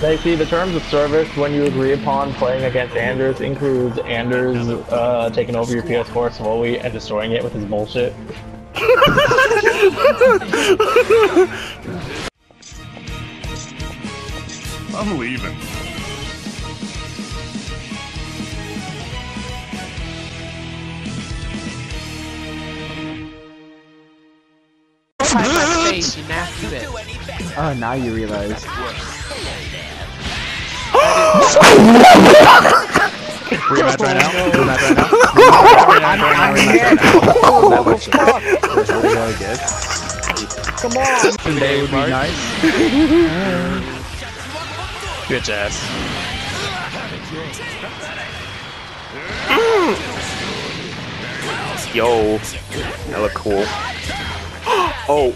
They see the terms of service when you agree upon playing against Anders includes Anders taking over your PS4 slowly and destroying it with his bullshit. I'm leaving. Oh, now you realize. Rematch right now. That was really good. Come on. Today would be nice. Bitch ass. Yo, that look cool. Oh.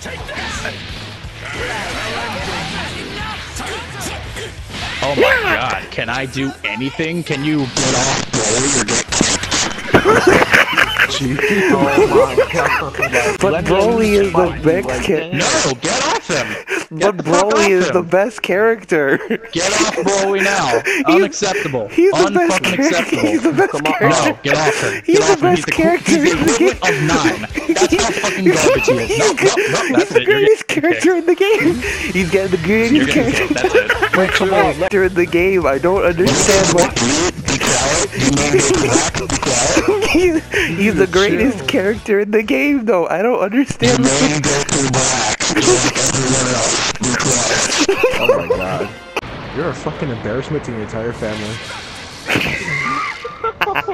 Oh my god, can I do anything? Can you get off Broly or get... Oh my god. But Broly is the best character. No, get off him! But Broly is the best character. Get off Broly now. Unacceptable. He's the best character. He's the best character. No, get off him. He's the best character in the game. Of nine. That's how fucking garbage he is. No, that's it. You're character in the game. He's got the greatest character. That's it. Wait, come on. Character in the game. I don't understand what. He's the greatest character in the game, though. I don't understand. Oh my god. You're a fucking embarrassment to your entire family.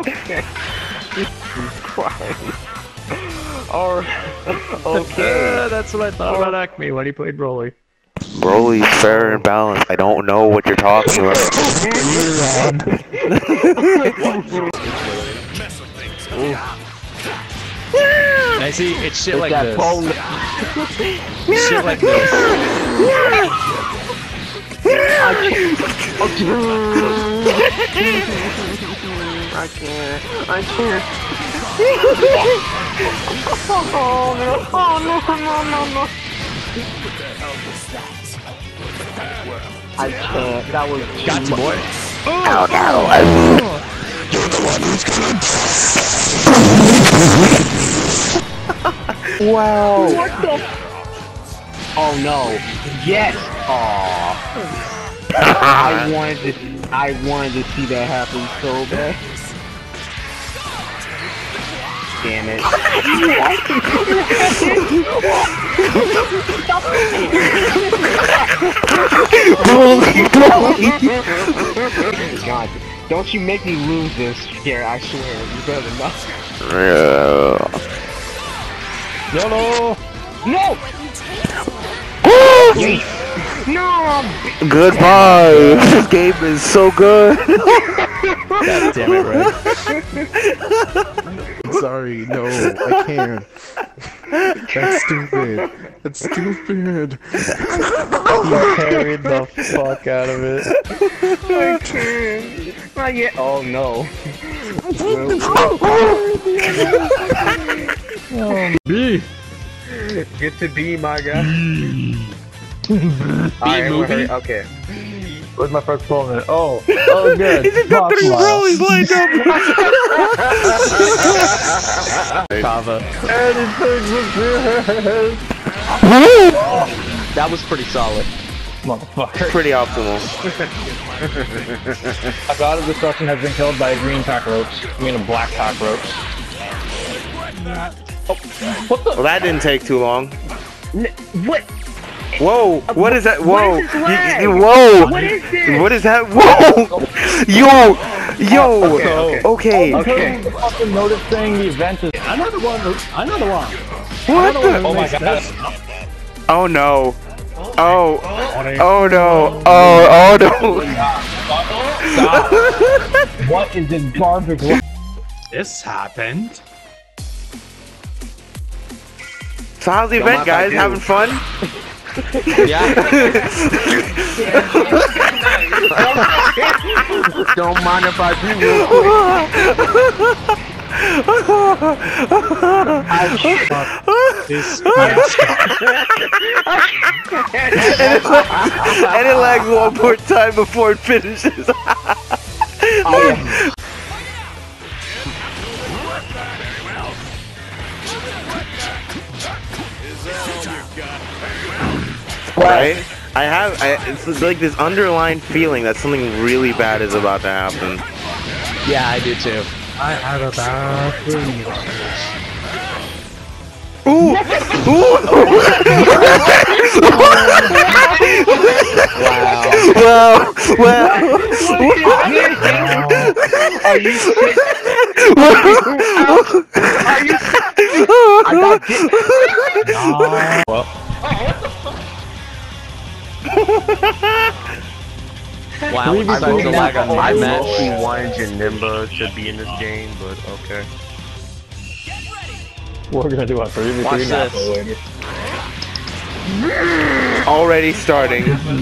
Okay. Jesus Christ. Oh, okay. That's what I thought about Acme when he played Broly. Broly's fair and balanced. I don't know what you're talking about. I see, it's shit like this. Shit like this. I can't. Oh no, no. What the hell was that? I can't, that was... Got you, boy. Oh no! You're the one who's gonna... Wow. What the... Oh no. Yes! Aww. I wanted to see that happen so bad. Damn it. God, don't you make me lose this here, I swear. You better not. YOLO! No! No! I'm... Goodbye! This game is so good! God damn it, right? Sorry, no, I can't. That's stupid. That's stupid. You carried the fuck out of it. I can't. Not yet. Oh no. B. Get to B, my guy. Alright, we're hurry. Okay. Where's my first moment? Oh good. He just got three rollies lined up! Kava. Oh, that was pretty solid. Motherfucker. Pretty optimal. A god of destruction has been killed by a green cockroach. I mean a black cockroach. Oh, what the? Well, that didn't take too long. What? Whoa! What is that? Whoa! Whoa! What is this? What is that? Whoa! Yo! Okay. Also noticing the event is another one. What the? Oh my god! Oh no! Oh no! Stop! What is this garbage? This happened. So how's the event, guys? Having fun? Yeah. Don't mind if I do real quick. this and it lags one more time before it finishes. Oh. Right? It's like this underlying feeling that something really bad is about to happen. Yeah, I do too. I have a bad feeling about this. Ooh! Ooh! Wow! Wow! Wow! Are you sick? Are you sick? I got hit. Oh, well. Wow! I was like a mostly wine and Nimba should be in this game, but okay. We're gonna do a 3v3 now later. Already starting. No. Okay.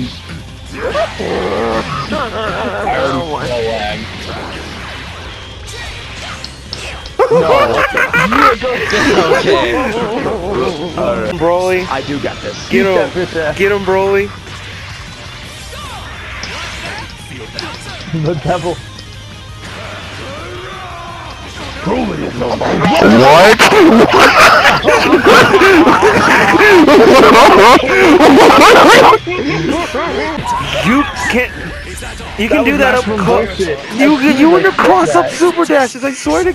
Right. Broly. I do got this. Get him. Get him, Broly. The devil. What? You can do that up close. You want to cross up super dashes, I swear to.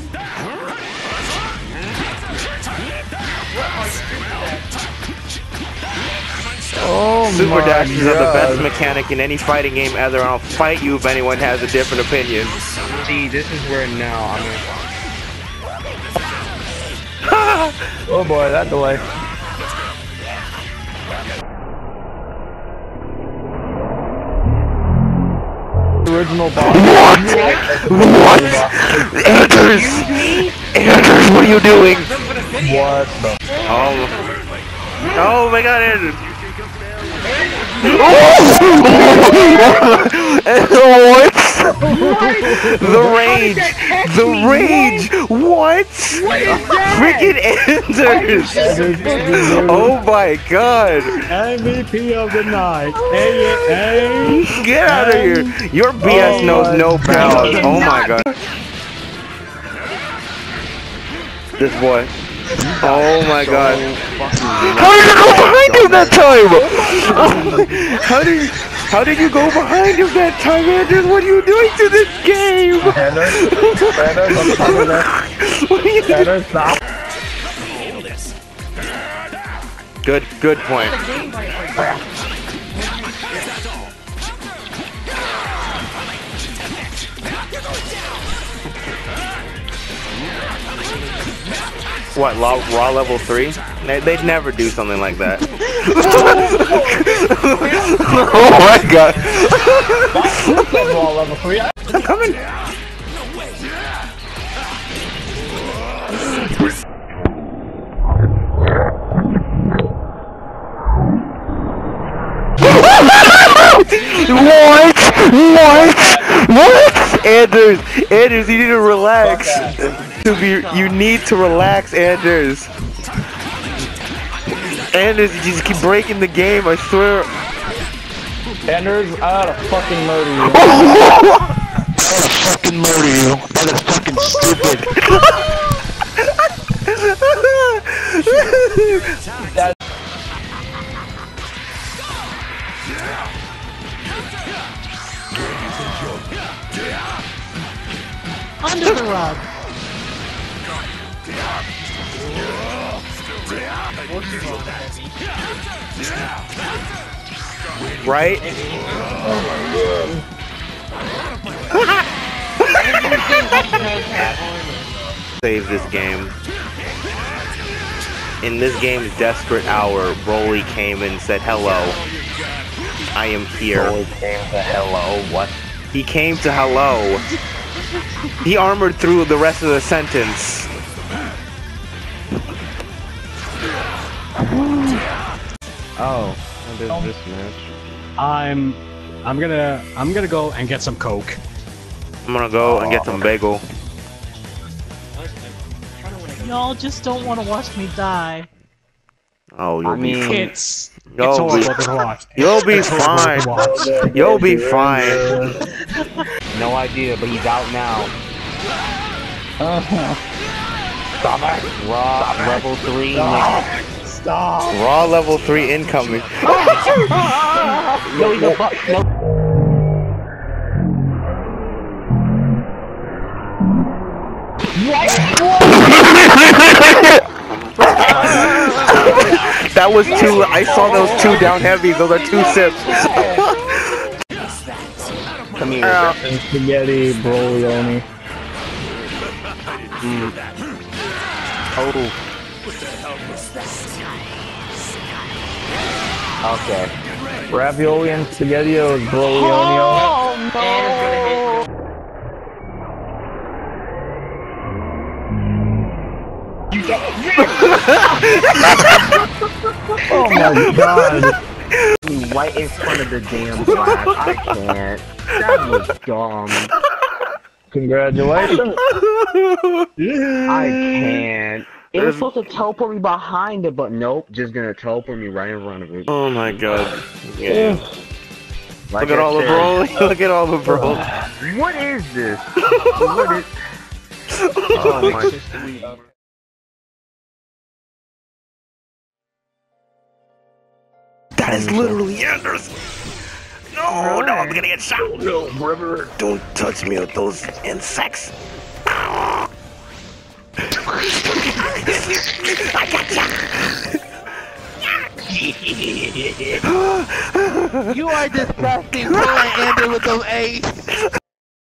Oh, super dashes are the best mechanic in any fighting game ever, and I'll fight you if anyone has a different opinion. See, this is where now I'm gonna. Oh boy, that delay. Original boss. What? Anders! Anders, what are you doing? What the? Oh my god, Anders! What? The rage! What? Freaking Anders! Oh my god! MVP of the night! Get out of here! Your BS knows no bounds! Oh my god! This boy! Oh my god! How did you go behind him that time? How did you go behind him that time, Anders? What are you doing to this game? Anders, stop. Good point. What, raw level 3? They'd never do something like that. Oh my god! Raw level 3. I'm coming! What? Anders, you need to relax. You need to relax, Anders. Anders, you just keep breaking the game, I swear. Anders, I gotta fucking murder you. That is fucking stupid. Under the rug. Right? Save this game. In this game's desperate hour, Broly came and said, hello. I am here. Broly came to hello, what? He came to hello. He armored through the rest of the sentence. Oh, this match. I'm gonna go and get some Coke. I'm gonna go and get some bagel. Y'all just don't want to watch me die. Oh, you'll be fine. It's horrible to watch. You'll be fine. You'll be fine. No idea, but he's out now. Stop it. Raw level 3. Stop. Raw level 3 incoming. No, he's a buck. No. That was two. I saw those two down heavy. Those are two sips. Come here, spaghetti brolioni. Oh. Okay. Ravioli and spaghetti or brolioni. Oh no. Oh my god. Right in front of the damn flag. I can't. That was dumb. Congratulations. I can't. It was supposed to teleport me behind it, but nope. Just gonna teleport me right in front of it. Oh my god. Yeah. Like look at all the bro. Look at all the bro. What is this? What is... Oh my god. That is literally Anders! No, no, I'm gonna get shot! No, brother! Don't touch me with those insects! I got ya! You are disgusting! Boy, Anders with those eggs!